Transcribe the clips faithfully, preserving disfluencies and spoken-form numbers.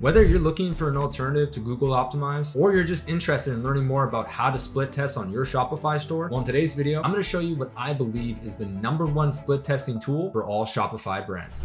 Whether you're looking for an alternative to Google Optimize or you're just interested in learning more about how to split test on your Shopify store, well, in today's video, I'm going to show you what I believe is the number one split testing tool for all Shopify brands.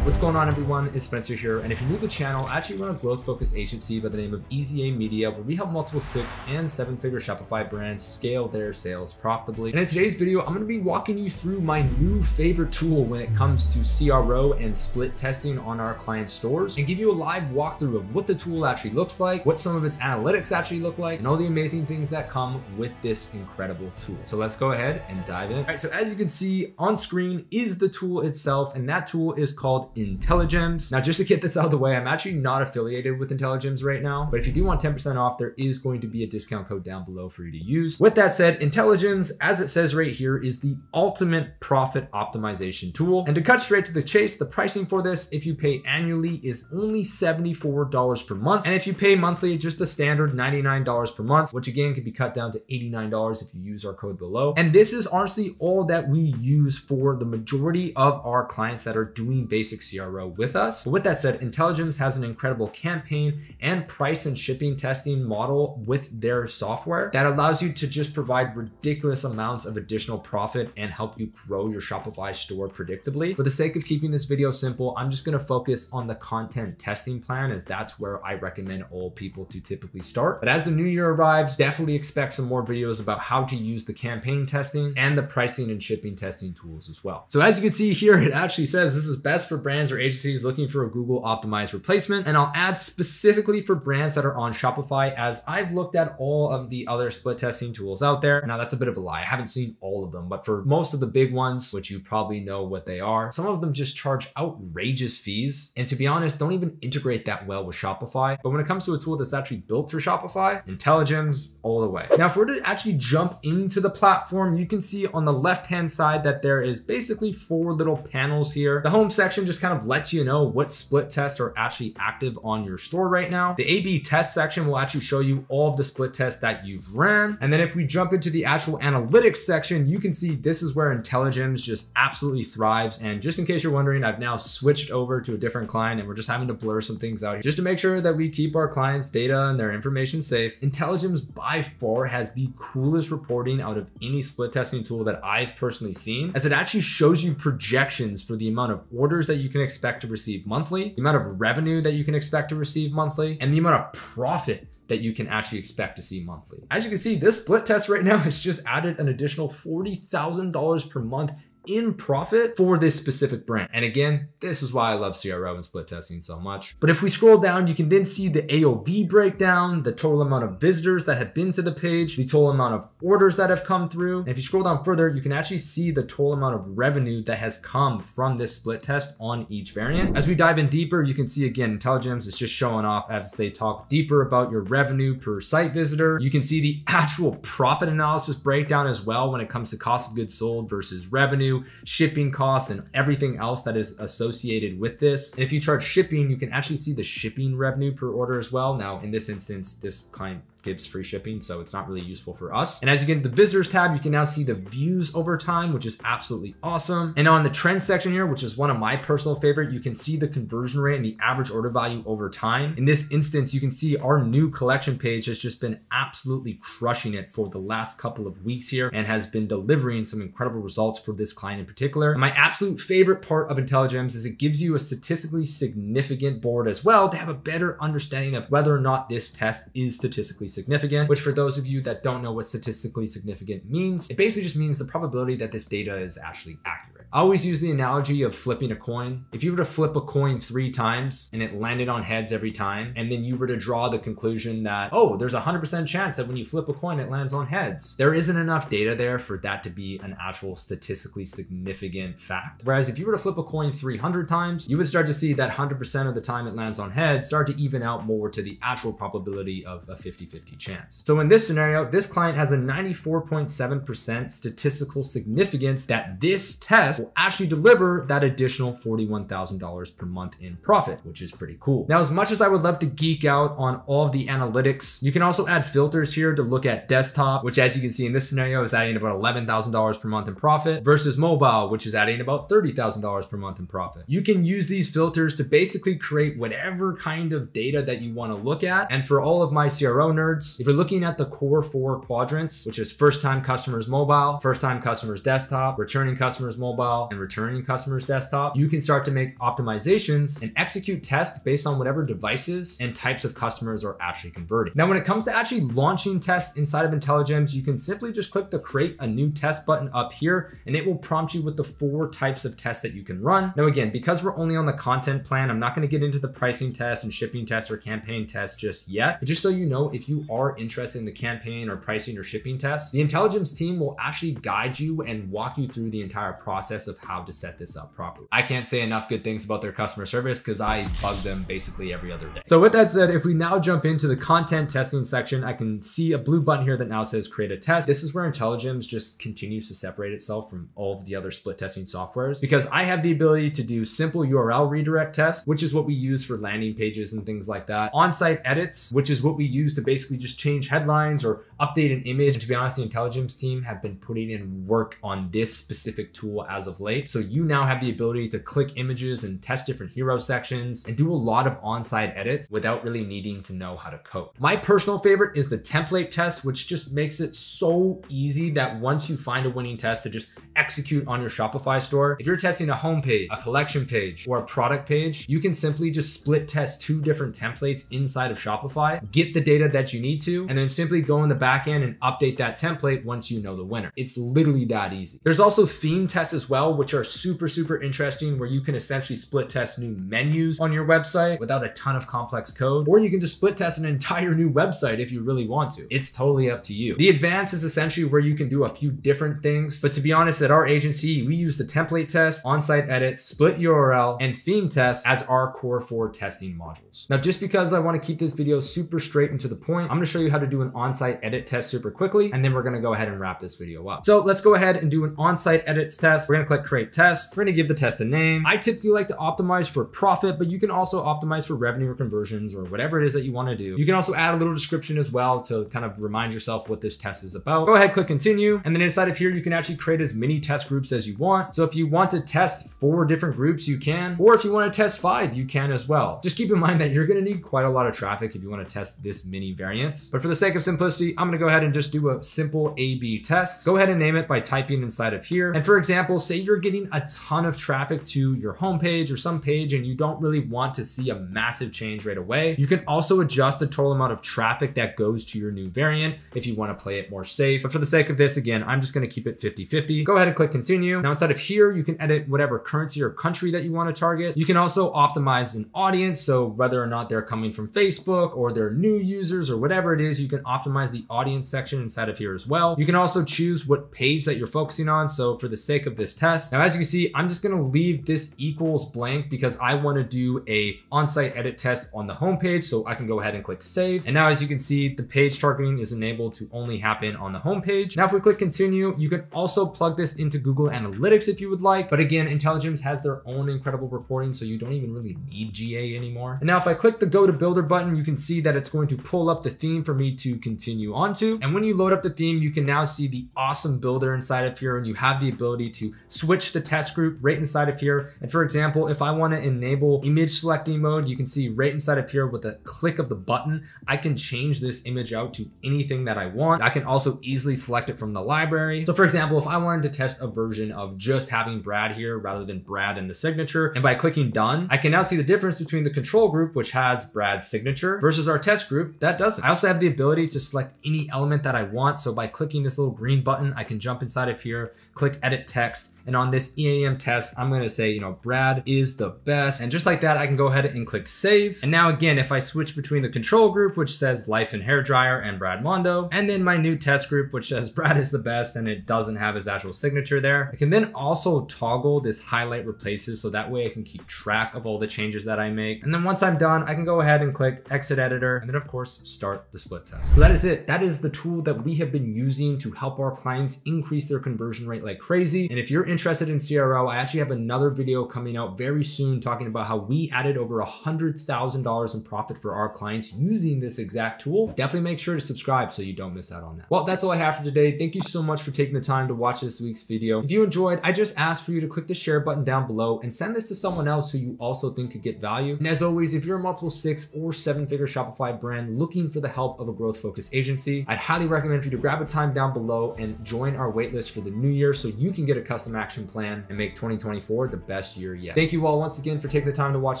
What's going on, everyone? It's Spencer here, and if you're new to the channel, I actually run a growth-focused agency by the name of Easy A Media, where we help multiple six- and seven-figure Shopify brands scale their sales profitably. And in today's video, I'm going to be walking you through my new favorite tool when it comes to C R O and split testing on our client stores, and give you a live walkthrough of what the tool actually looks like, what some of its analytics actually look like, and all the amazing things that come with this incredible tool. So let's go ahead and dive in. All right, so as you can see on screen is the tool itself, and that tool is called Intelligems. Now, just to get this out of the way, I'm actually not affiliated with Intelligems right now, but if you do want ten percent off, there is going to be a discount code down below for you to use. With that said, Intelligems, as it says right here, is the ultimate profit optimization tool. And to cut straight to the chase, the pricing for this, if you pay annually, is only seventy-four dollars per month. And if you pay monthly, just the standard ninety-nine dollars per month, which again can be cut down to eighty-nine dollars if you use our code below. And this is honestly all that we use for the majority of our clients that are doing basic C R O with us. But with that said, Intelligems has an incredible campaign and price and shipping testing model with their software that allows you to just provide ridiculous amounts of additional profit and help you grow your Shopify store predictably. For the sake of keeping this video simple, I'm just going to focus on the content testing plan, as that's where I recommend all people to typically start. But as the new year arrives, definitely expect some more videos about how to use the campaign testing and the pricing and shipping testing tools as well. So as you can see here, it actually says this is best for brands brands or agencies looking for a Google Optimized replacement. And I'll add specifically for brands that are on Shopify, as I've looked at all of the other split testing tools out there. Now, that's a bit of a lie. I haven't seen all of them, but for most of the big ones, which you probably know what they are, some of them just charge outrageous fees. And to be honest, don't even integrate that well with Shopify. But when it comes to a tool that's actually built for Shopify, Intelligems all the way. Now, if we're to actually jump into the platform, you can see on the left-hand side that there is basically four little panels here. The home section just kind of lets you know what split tests are actually active on your store right now. The A B test section will actually show you all of the split tests that you've ran. And then if we jump into the actual analytics section, you can see this is where Intelligems just absolutely thrives. And just in case you're wondering, I've now switched over to a different client, and we're just having to blur some things out here just to make sure that we keep our clients' data and their information safe. Intelligems by far has the coolest reporting out of any split testing tool that I've personally seen, as it actually shows you projections for the amount of orders that you can expect to receive monthly, the amount of revenue that you can expect to receive monthly, and the amount of profit that you can actually expect to see monthly. As you can see, this split test right now has just added an additional forty thousand dollars per month in profit for this specific brand. And again, this is why I love C R O and split testing so much. But if we scroll down, you can then see the A O V breakdown, the total amount of visitors that have been to the page, the total amount of orders that have come through. And if you scroll down further, you can actually see the total amount of revenue that has come from this split test on each variant. As we dive in deeper, you can see again, Intelligems is just showing off as they talk deeper about your revenue per site visitor. You can see the actual profit analysis breakdown as well when it comes to cost of goods sold versus revenue, shipping costs, and everything else that is associated with this. And if you charge shipping, you can actually see the shipping revenue per order as well. Now, in this instance, this client gives free shipping, so it's not really useful for us. And as you get into the visitors tab, you can now see the views over time, which is absolutely awesome. And on the trend section here, which is one of my personal favorite, you can see the conversion rate and the average order value over time. In this instance, you can see our new collection page has just been absolutely crushing it for the last couple of weeks here, and has been delivering some incredible results for this client in particular. And my absolute favorite part of Intelligems is it gives you a statistically significant board as well to have a better understanding of whether or not this test is statistically significant, which for those of you that don't know what statistically significant means, it basically just means the probability that this data is actually accurate. I always use the analogy of flipping a coin. If you were to flip a coin three times and it landed on heads every time, and then you were to draw the conclusion that, oh, there's a one hundred percent chance that when you flip a coin, it lands on heads, there isn't enough data there for that to be an actual statistically significant fact. Whereas if you were to flip a coin three hundred times, you would start to see that one hundred percent of the time it lands on heads start to even out more to the actual probability of a fifty fifty chance. So in this scenario, this client has a ninety-four point seven percent statistical significance that this test will actually deliver that additional forty-one thousand dollars per month in profit, which is pretty cool. Now, as much as I would love to geek out on all of the analytics, you can also add filters here to look at desktop, which as you can see in this scenario is adding about eleven thousand dollars per month in profit versus mobile, which is adding about thirty thousand dollars per month in profit. You can use these filters to basically create whatever kind of data that you want to look at. And for all of my C R O nerds, if you're looking at the core four quadrants, which is first time customers mobile, first time customers desktop, returning customers mobile, and returning customers desktop, you can start to make optimizations and execute tests based on whatever devices and types of customers are actually converting. Now, when it comes to actually launching tests inside of Intelligems, you can simply just click the create a new test button up here, and it will prompt you with the four types of tests that you can run. Now, again, because we're only on the content plan, I'm not going to get into the pricing tests and shipping tests or campaign tests just yet. But just so you know, if you are interested in the campaign or pricing or shipping tests, the Intelligems team will actually guide you and walk you through the entire process of how to set this up properly. I can't say enough good things about their customer service because I bug them basically every other day. So with that said, if we now jump into the content testing section, I can see a blue button here that now says create a test. This is where Intelligems just continues to separate itself from all of the other split testing softwares, because I have the ability to do simple U R L redirect tests, which is what we use for landing pages and things like that. On-site edits, which is what we use to basically just change headlines or update an image. And to be honest, the Intelligems team have been putting in work on this specific tool as of late. So you now have the ability to click images and test different hero sections and do a lot of on-site edits without really needing to know how to code. My personal favorite is the template test, which just makes it so easy that once you find a winning test to just execute on your Shopify store, if you're testing a homepage, a collection page, or a product page, you can simply just split test two different templates inside of Shopify, get the data that you need to, and then simply go in the back end and update that template once you know the winner. It's literally that easy. There's also theme tests as well, which are super, super interesting, where you can essentially split test new menus on your website without a ton of complex code, or you can just split test an entire new website if you really want to. It's totally up to you. The advanced is essentially where you can do a few different things, but to be honest, at our agency, we use the template test, on-site edits, split U R L, and theme tests as our core four testing modules. Now, just because I want to keep this video super straight and to the point, I'm going to show you how to do an on-site edit test super quickly, and then we're going to go ahead and wrap this video up. So let's go ahead and do an on-site edits test. We're going to click create test. We're going to give the test a name. I typically like to optimize for profit, but you can also optimize for revenue or conversions or whatever it is that you want to do. You can also add a little description as well to kind of remind yourself what this test is about. Go ahead, click continue. And then inside of here, you can actually create as many test groups as you want. So if you want to test four different groups, you can, or if you want to test five, you can as well. Just keep in mind that you're going to need quite a lot of traffic if you want to test this many variants. But for the sake of simplicity, I'm going to go ahead and just do a simple A B test. Go ahead and name it by typing inside of here. And for example, say you're getting a ton of traffic to your homepage or some page, and you don't really want to see a massive change right away. You can also adjust the total amount of traffic that goes to your new variant if you want to play it more safe. But for the sake of this, again, I'm just going to keep it fifty fifty. Go ahead and click continue. Now inside of here, you can edit whatever currency or country that you want to target. You can also optimize an audience. So whether or not they're coming from Facebook or they're new users or whatever it is, you can optimize the audience section inside of here as well. You can also choose what page that you're focusing on. So for the sake of this test, now as you can see, I'm just going to leave this equals blank because I want to do a on-site edit test on the homepage. So I can go ahead and click save. And now as you can see, the page targeting is enabled to only happen on the homepage. Now if we click continue, you can also plug this into Google Analytics if you would like. But again, Intelligems has their own incredible reporting, so you don't even really need G A anymore. And now if I click the Go to Builder button, you can see that it's going to pull up the theme for me to continue onto. And when you load up the theme, you can now see the awesome builder inside of here, and you have the ability to switch the test group right inside of here. And for example, if I want to enable image selecting mode, you can see right inside of here with a click of the button, I can change this image out to anything that I want. I can also easily select it from the library. So for example, if I wanted to test a version of just having Brad here rather than Brad in the signature, and by clicking done, I can now see the difference between the control group, which has Brad's signature, versus our test group that doesn't. I also have the ability to select any element that I want. So by clicking this little green button, I can jump inside of here, click edit text. And on this E A M test, I'm going to say, you know, Brad is the best. And just like that, I can go ahead and click save. And now again, if I switch between the control group, which says life and hairdryer and Brad Mondo, and then my new test group, which says Brad is the best, and it doesn't have his actual signature there. I can then also toggle this highlight replaces. So that way I can keep track of all the changes that I make. And then once I'm done, I can go ahead and click exit editor. And then of course, start the split test. So that is it. That That is the tool that we have been using to help our clients increase their conversion rate like crazy. And if you're interested in C R O, I actually have another video coming out very soon talking about how we added over one hundred thousand dollars in profit for our clients using this exact tool. Definitely make sure to subscribe so you don't miss out on that. Well, that's all I have for today. Thank you so much for taking the time to watch this week's video. If you enjoyed, I just asked for you to click the share button down below and send this to someone else who you also think could get value. And as always, if you're a multiple six or seven figure Shopify brand looking for the help of a growth focused agency, I'd highly recommend for you to grab a time down below and join our waitlist for the new year so you can get a custom action plan and make twenty twenty-four the best year yet. Thank you all once again for taking the time to watch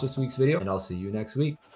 this week's video, and I'll see you next week.